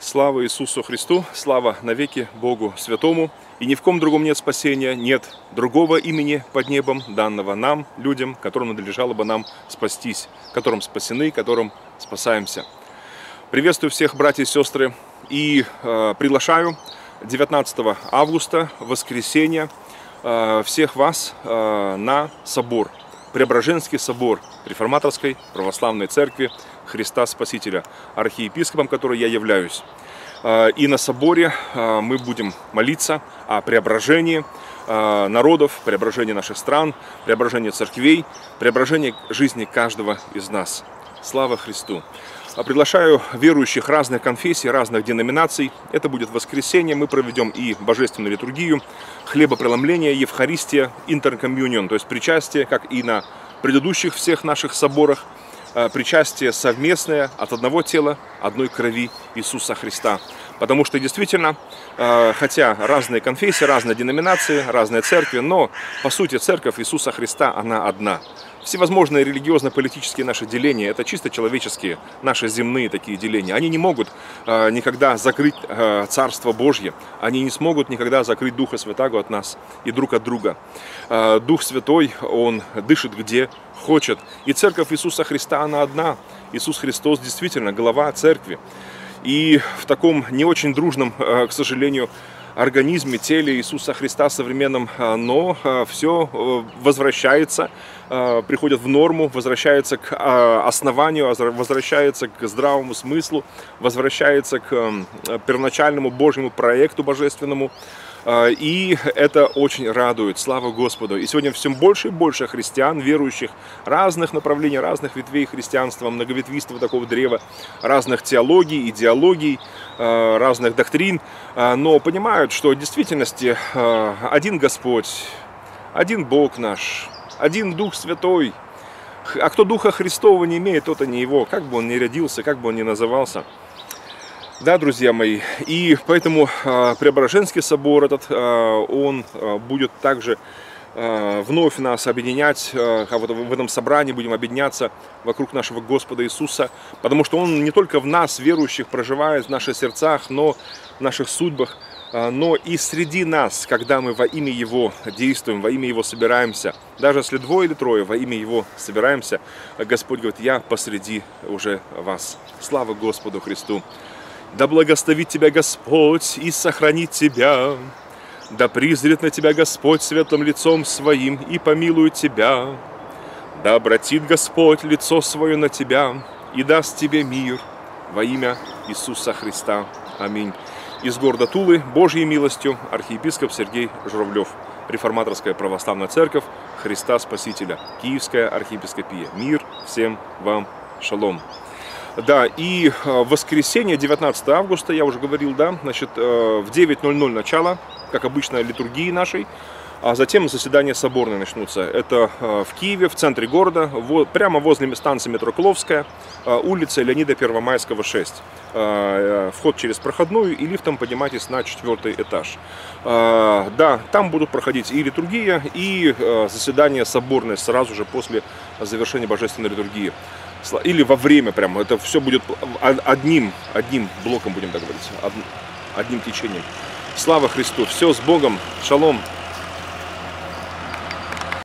Слава Иисусу Христу, слава навеки Богу Святому, и ни в ком другом нет спасения, нет другого имени под небом, данного нам, людям, которым надлежало бы нам спастись, которым спасены, которым спасаемся. Приветствую всех, братья и сестры, и приглашаю 19 августа, воскресенье, всех вас на собор, Преображенский собор Реформаторской Православной Церкви Христа Спасителя, архиепископом, который я являюсь. И на соборе мы будем молиться о преображении народов, преображении наших стран, преображении церквей, преображении жизни каждого из нас. Слава Христу! Приглашаю верующих разных конфессий, разных деноминаций. Это будет воскресенье. Мы проведем и божественную литургию, хлебопреломление, Евхаристия, интеркомьюнион, то есть причастие, как и на предыдущих всех наших соборах. Причастие совместное от одного тела, одной крови Иисуса Христа. Потому что действительно, хотя разные конфессии, разные деноминации, разные церкви, но по сути церковь Иисуса Христа, она одна. Всевозможные религиозно-политические наши деления, это чисто человеческие, наши земные такие деления. Они не могут никогда закрыть Царство Божье, они не смогут никогда закрыть Духа Святаго от нас и друг от друга. Дух Святой, Он дышит где хочет. И церковь Иисуса Христа, она одна. Иисус Христос действительно глава церкви. И в таком не очень дружном, к сожалению, организме, теле Иисуса Христа современном, но все возвращается, приходит в норму, возвращается к основанию, возвращается к здравому смыслу, возвращается к первоначальному Божьему проекту божественному. И это очень радует, слава Господу. И сегодня все больше и больше христиан, верующих разных направлений, разных ветвей христианства, многоветвистого такого древа, разных теологий, идеологий, разных доктрин, но понимают, что в действительности один Господь, один Бог наш, один Дух Святой. А кто Духа Христова не имеет, тот и не его, как бы он ни родился, как бы он ни назывался. Да, друзья мои, и поэтому Преображенский собор этот, он будет также вновь нас объединять, вот в этом собрании будем объединяться вокруг нашего Господа Иисуса, потому что Он не только в нас, верующих, проживает в наших сердцах, но в наших судьбах, но и среди нас, когда мы во имя Его действуем, во имя Его собираемся. Даже если двое или трое во имя Его собираемся, Господь говорит: «Я посреди уже вас». Слава Господу Христу! Да благословит тебя Господь и сохранит тебя, да призрит на тебя Господь светлым лицом своим и помилует тебя, да обратит Господь лицо свое на тебя и даст тебе мир во имя Иисуса Христа. Аминь. Из города Тулы Божьей милостью архиепископ Сергей Журавлев, Реформаторская Православная Церковь Христа Спасителя, Киевская архиепископия. Мир всем вам, шалом. Да, и в воскресенье, 19 августа, я уже говорил, да, значит, в 9:00 начало, как обычно, литургии нашей, а затем заседания соборные начнутся. Это в Киеве, в центре города, прямо возле станции метро Кловская, улица Леонида Первомайского, 6. Вход через проходную и лифтом поднимайтесь на 4-й этаж. Да, там будут проходить и литургия, и заседания соборные сразу же после завершения божественной литургии. Или во время прямо, это все будет одним блоком, будем так говорить, одним течением. Слава Христу, все с Богом, шалом.